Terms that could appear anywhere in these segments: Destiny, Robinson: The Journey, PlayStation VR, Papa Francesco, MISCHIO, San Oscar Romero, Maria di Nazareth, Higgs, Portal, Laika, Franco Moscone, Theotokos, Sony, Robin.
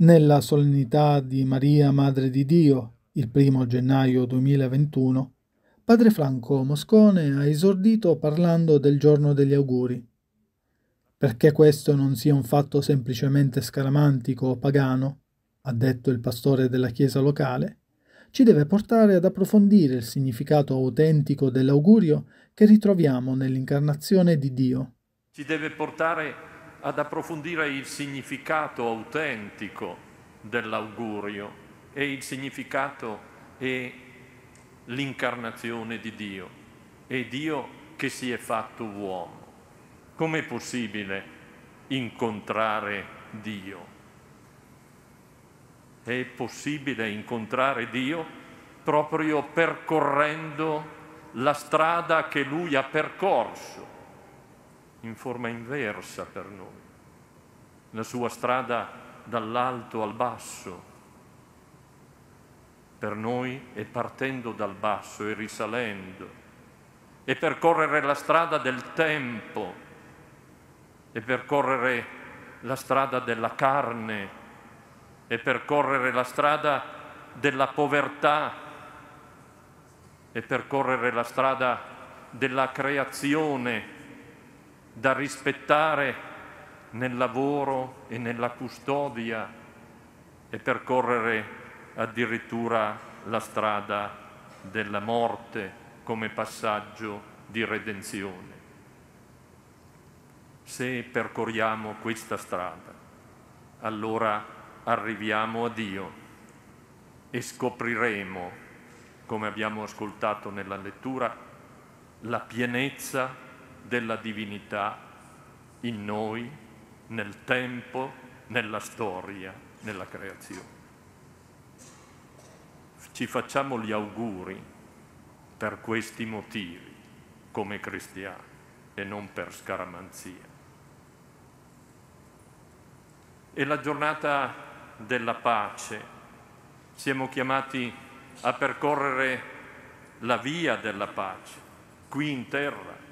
Nella solennità di Maria Madre di Dio, il 1° gennaio 2021, padre Franco Moscone ha esordito parlando del giorno degli auguri. Perché questo non sia un fatto semplicemente scaramantico o pagano, ha detto il pastore della chiesa locale, ci deve portare ad approfondire il significato autentico dell'augurio che ritroviamo nell'incarnazione di Dio. Ci deve portare ad approfondire il significato autentico dell'augurio, e il significato è l'incarnazione di Dio, è Dio che si è fatto uomo. Com'è possibile incontrare Dio? È possibile incontrare Dio proprio percorrendo la strada che Lui ha percorso, in forma inversa per noi, la sua strada dall'alto al basso. Per noi è partendo dal basso e risalendo, e percorrere la strada del tempo, e percorrere la strada della carne, e percorrere la strada della povertà, e percorrere la strada della creazione da rispettare nel lavoro e nella custodia, e percorrere addirittura la strada della morte come passaggio di redenzione. Se percorriamo questa strada, allora arriviamo a Dio e scopriremo, come abbiamo ascoltato nella lettura, la pienezza della divinità in noi, nel tempo, nella storia, nella creazione. Ci facciamo gli auguri per questi motivi, come cristiani, e non per scaramanzia. E la giornata della pace, siamo chiamati a percorrere la via della pace, qui in terra.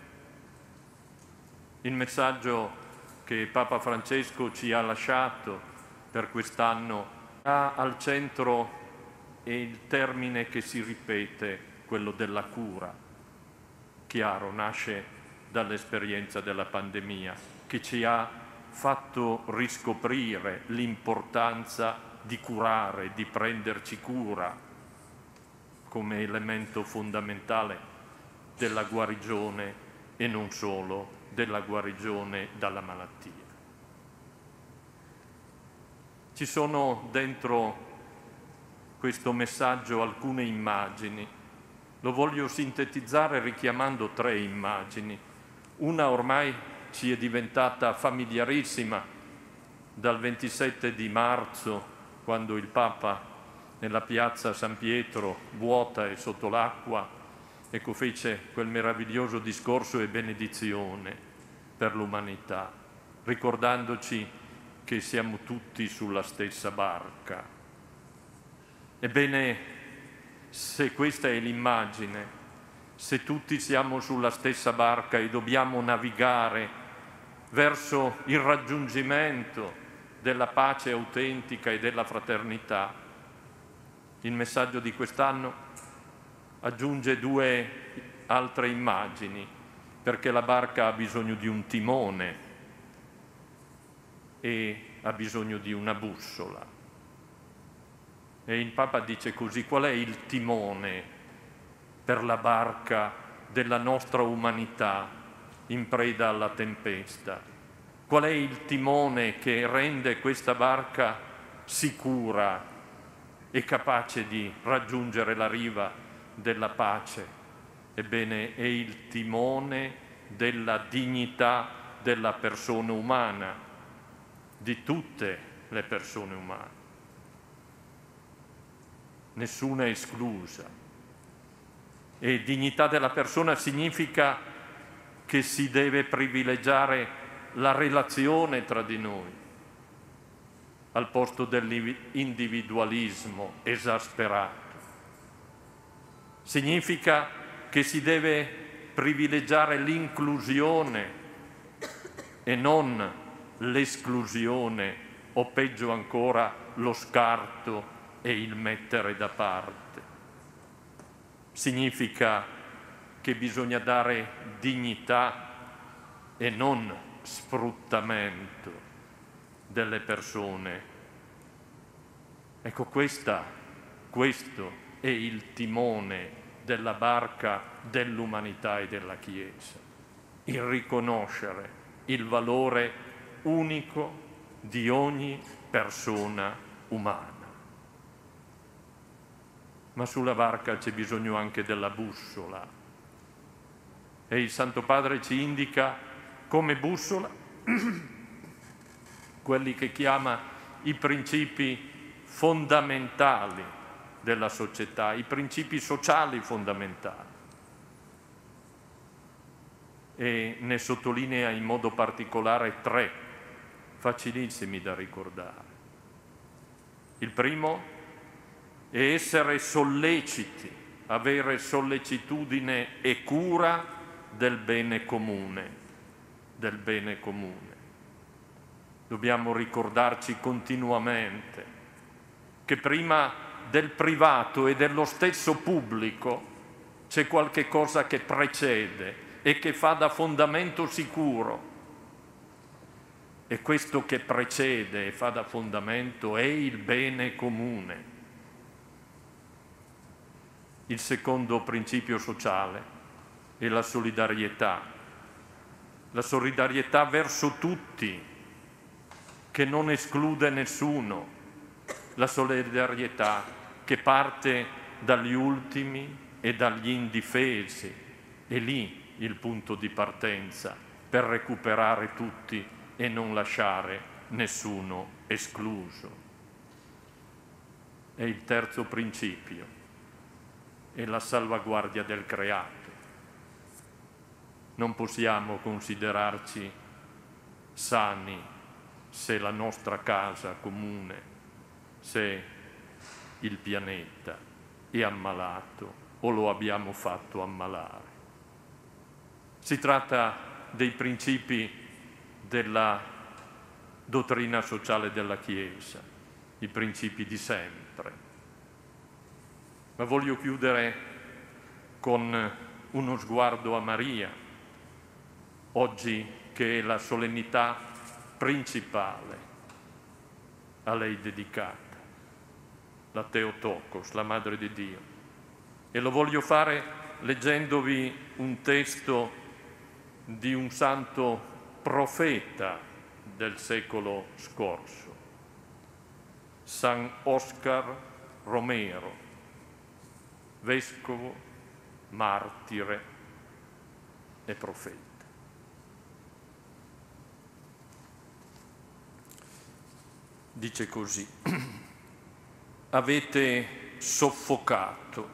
Il messaggio che Papa Francesco ci ha lasciato per quest'anno ha al centro il termine che si ripete, quello della cura. Chiaro, nasce dall'esperienza della pandemia, che ci ha fatto riscoprire l'importanza di curare, di prenderci cura come elemento fondamentale della guarigione, e non solo della guarigione dalla malattia. Ci sono dentro questo messaggio alcune immagini. Lo voglio sintetizzare richiamando 3 immagini. Una ormai ci è diventata familiarissima dal 27 di marzo, quando il Papa nella piazza San Pietro, vuota e sotto l'acqua, ecco, fece quel meraviglioso discorso e benedizione per l'umanità, ricordandoci che siamo tutti sulla stessa barca. Ebbene, se questa è l'immagine, se tutti siamo sulla stessa barca e dobbiamo navigare verso il raggiungimento della pace autentica e della fraternità, il messaggio di quest'anno aggiunge 2 altre immagini, perché la barca ha bisogno di un timone e ha bisogno di una bussola. E il Papa dice così: qual è il timone per la barca della nostra umanità in preda alla tempesta? Qual è il timone che rende questa barca sicura e capace di raggiungere la riva della pace? Ebbene, è il timone della dignità della persona umana, di tutte le persone umane, nessuna esclusa. E dignità della persona significa che si deve privilegiare la relazione tra di noi, al posto dell'individualismo esasperato. Significa che si deve privilegiare l'inclusione e non l'esclusione o peggio ancora lo scarto e il mettere da parte. Significa che bisogna dare dignità e non sfruttamento delle persone. Ecco, questo è il timone della barca dell'umanità e della Chiesa, il riconoscere il valore unico di ogni persona umana. Ma sulla barca c'è bisogno anche della bussola, e il Santo Padre ci indica come bussola quelli che chiama i principi fondamentali della società, i principi sociali fondamentali, e ne sottolinea in modo particolare tre, facilissimi da ricordare. Il primo è essere solleciti, avere sollecitudine e cura del bene comune. Dobbiamo ricordarci continuamente che prima del privato e dello stesso pubblico c'è qualche cosa che precede e che fa da fondamento sicuro. E questo che precede e fa da fondamento è il bene comune. Il secondo principio sociale è la solidarietà. La solidarietà verso tutti, che non esclude nessuno. La solidarietà che parte dagli ultimi e dagli indifesi. È lì il punto di partenza per recuperare tutti e non lasciare nessuno escluso. E il terzo principio è la salvaguardia del creato. Non possiamo considerarci sani se la nostra casa comune, se il pianeta è ammalato o lo abbiamo fatto ammalare. Si tratta dei principi della dottrina sociale della Chiesa, i principi di sempre. Ma voglio chiudere con uno sguardo a Maria, oggi che è la solennità principale a lei dedicata, la Theotokos, la Madre di Dio. E lo voglio fare leggendovi un testo di un santo profeta del secolo scorso, San Oscar Romero, vescovo, martire e profeta. Dice così: avete soffocato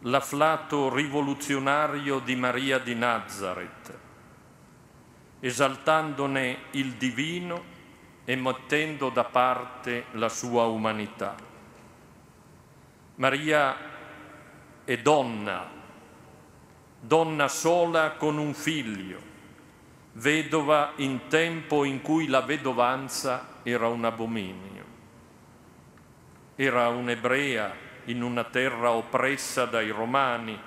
l'afflato rivoluzionario di Maria di Nazareth, esaltandone il divino e mettendo da parte la sua umanità. Maria è donna, donna sola con un figlio, vedova in tempo in cui la vedovanza era un abominio. Era un'ebrea in una terra oppressa dai romani,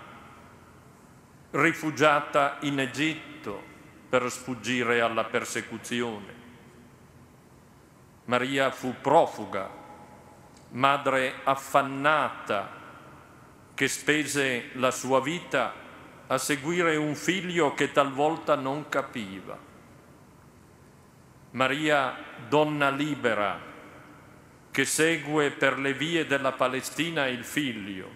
rifugiata in Egitto per sfuggire alla persecuzione. Maria fu profuga, madre affannata, che spese la sua vita a seguire un figlio che talvolta non capiva. Maria, donna libera, che segue per le vie della Palestina il figlio,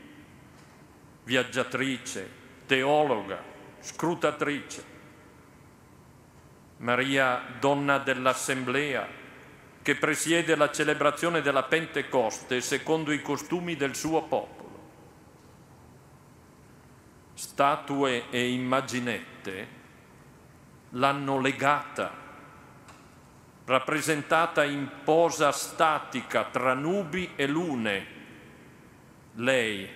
viaggiatrice, teologa, scrutatrice. Maria, donna dell'assemblea, che presiede la celebrazione della Pentecoste secondo i costumi del suo popolo. Statue e immaginette l'hanno legata, rappresentata in posa statica tra nubi e lune, lei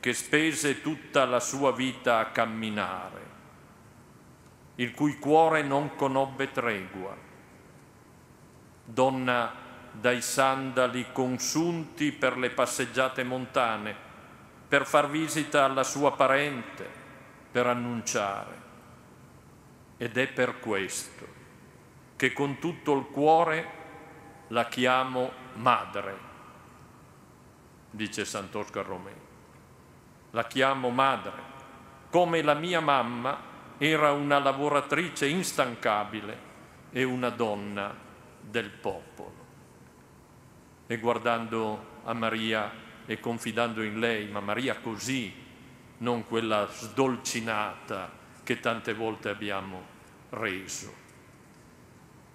che spese tutta la sua vita a camminare, il cui cuore non conobbe tregua, donna dai sandali consunti per le passeggiate montane, per far visita alla sua parente, per annunciare. Ed è per questo che con tutto il cuore la chiamo madre, dice Sant'Oscar Romero. La chiamo madre, come la mia mamma era una lavoratrice instancabile e una donna del popolo. E guardando a Maria e confidando in lei, ma Maria così, non quella sdolcinata che tante volte abbiamo reso,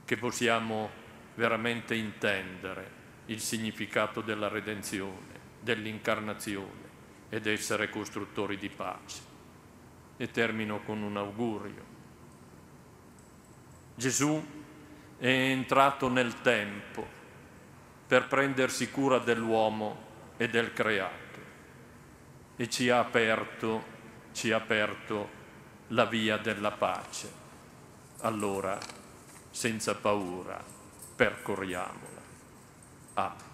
che possiamo veramente intendere il significato della redenzione, dell'incarnazione ed essere costruttori di pace. E termino con un augurio. Gesù è entrato nel tempo per prendersi cura dell'uomo e del creato e ci ha aperto la via della pace. Allora, senza paura, percorriamola. Amen.